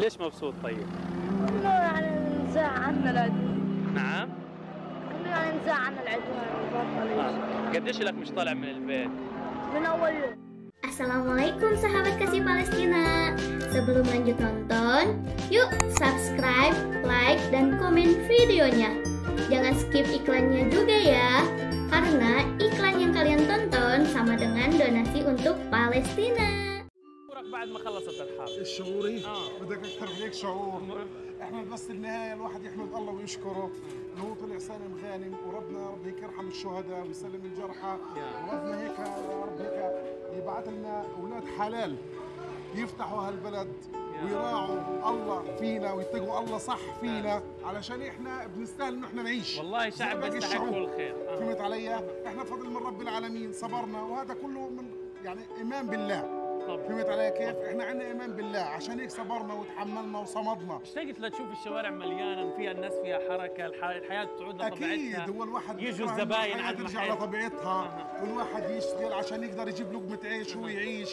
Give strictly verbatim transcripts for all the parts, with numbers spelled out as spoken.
ليش مبسوط طيب؟ انه يعني انزاع عنا العدوان. نعم؟ انه يعني انزاع عنا العدوان. قديش لك مش طالع من البيت؟ من اول يوم. Assalamualaikum sahabat Kasih Palestina. Sebelum lanjut nonton, yuk subscribe, like, dan komen videonya. Jangan skip iklannya juga ya, karena iklan yang kalian tonton sama dengan donasi untuk Palestina. بعد ما خلصت الحرب الشعور ايه؟ بدك اكثر من هيك شعور. احنا بس النهايه الواحد يحمد الله ويشكره انه هو طلع سالم غانم، وربنا رب هيك يرحم الشهداء ويسلم الجرحى، وربنا هيك رب هيك يبعث لنا اولاد حلال يفتحوا هالبلد ويراعوا الله فينا ويتقوا الله صح فينا، علشان احنا بنستاهل انه احنا نعيش. والله شعب يستحق كل خير. فهمت علي؟ احنا بفضل من رب العالمين صبرنا، وهذا كله من يعني ايمان بالله. فهمت علي كيف؟ احنا عندنا ايمان بالله، عشان هيك صبرنا وتحملنا وصمدنا. اشتقت لتشوف الشوارع مليانه فيها الناس، فيها حركه، الحياه تعود لطبيعتها. اكيد هو الواحد يجوا الزباين على ترجع لطبيعتها، والواحد يشتغل عشان يقدر يجيب لقمه عيش ويعيش.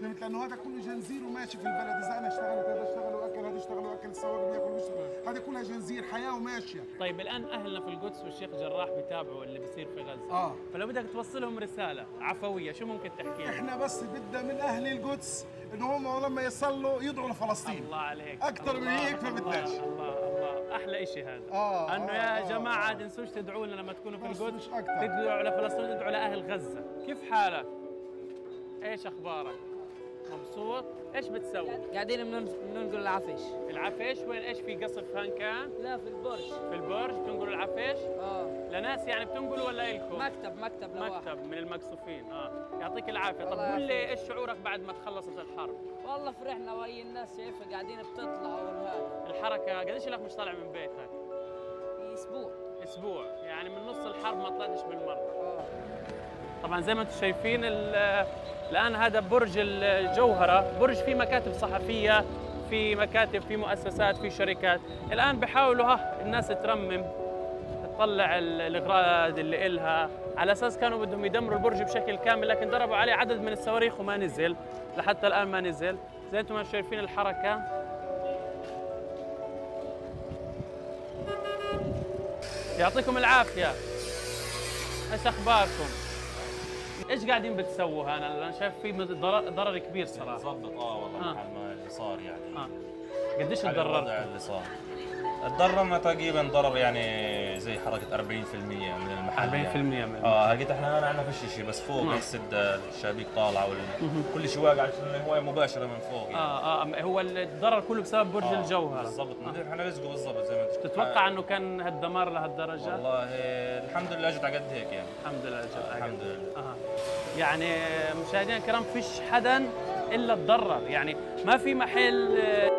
فهمت؟ لانه هذا كله جنزير وماشي في البلد، اذا انا اشتغلت هذا اشتغل واكل، هذا اشتغل واكل، السواق بياكل ويشرب، هذه كلها جنزير حياه وماشيه. طيب الان اهلنا في القدس والشيخ جراح بيتابعوا اللي بيصير في غزه. اه فلو بدك توصلهم رساله عفويه شو ممكن تحكي؟ احنا بس بدنا من اهل القدس ان هم لما يصلوا يدعوا لفلسطين. الله عليك، اكثر من هيك ما بدناش. الله الله احلى شيء هذا، آه انه يا آه جماعه ما آه تنسوش تدعوا لنا لما تكونوا في القدس، تدعوا لفلسطين، تدعوا لاهل غزه. كيف حالك؟ ايش اخبارك؟ مبسوط؟ ايش بتسوي؟ قاعدين بننقل العفش. العفش وين؟ ايش في قصف هان كان؟ لا في البرج. في البرج بتنقلوا العفش؟ اه لناس يعني بتنقلوا ولا إلكم؟ مكتب مكتب لواحد. مكتب من المكسوفين. اه يعطيك العافيه. طب قول لي ايش شعورك بعد ما تخلصت الحرب؟ والله فرحنا وهي الناس شايفها قاعدين بتطلع وهذا. الحركه قديش لك مش طالع من بيتك؟ اسبوع. اسبوع يعني من نص الحرب ما طلعتش بالمره. اه طبعا زي ما انتم شايفين الآن هذا برج الجوهرة، برج فيه مكاتب صحفية، في مكاتب، في مؤسسات، في شركات. الآن بحاولوا ها الناس ترمم، تطلع الأغراض اللي إلها، على أساس كانوا بدهم يدمروا البرج بشكل كامل، لكن ضربوا عليه عدد من الصواريخ وما نزل، لحتى الآن ما نزل. زي أنتم شايفين الحركة. يعطيكم العافية. إيش أخباركم؟ ايش قاعدين بتسووا هنا؟ انا شايف في ضرر كبير صراحه. بالضبط اه والله آه. اللي صار يعني اه قديش تضررت؟ اللي صار تضررنا تقريبا ضرر يعني زي حركه أربعين بالمئة من المحل. أربعين بالمئة يعني. من اه لقيت احنا هنا عندنا فيش شيء، بس فوق بس الشبابيك طالعه وكل شيء واقع هوايه مباشره من فوق يعني. اه اه هو الضرر كله بسبب برج آه الجوهره. بالضبط آه. احنا رزقه بالضبط زي ما انت تتوقع انه كان هالدمار لهالدرجه؟ والله الحمد لله اجت على قد هيك يعني. الحمد لله اجت على قد هيك. آه. يعني مشاهدينا الكرام فيش حدا الا تضرر، يعني ما في محل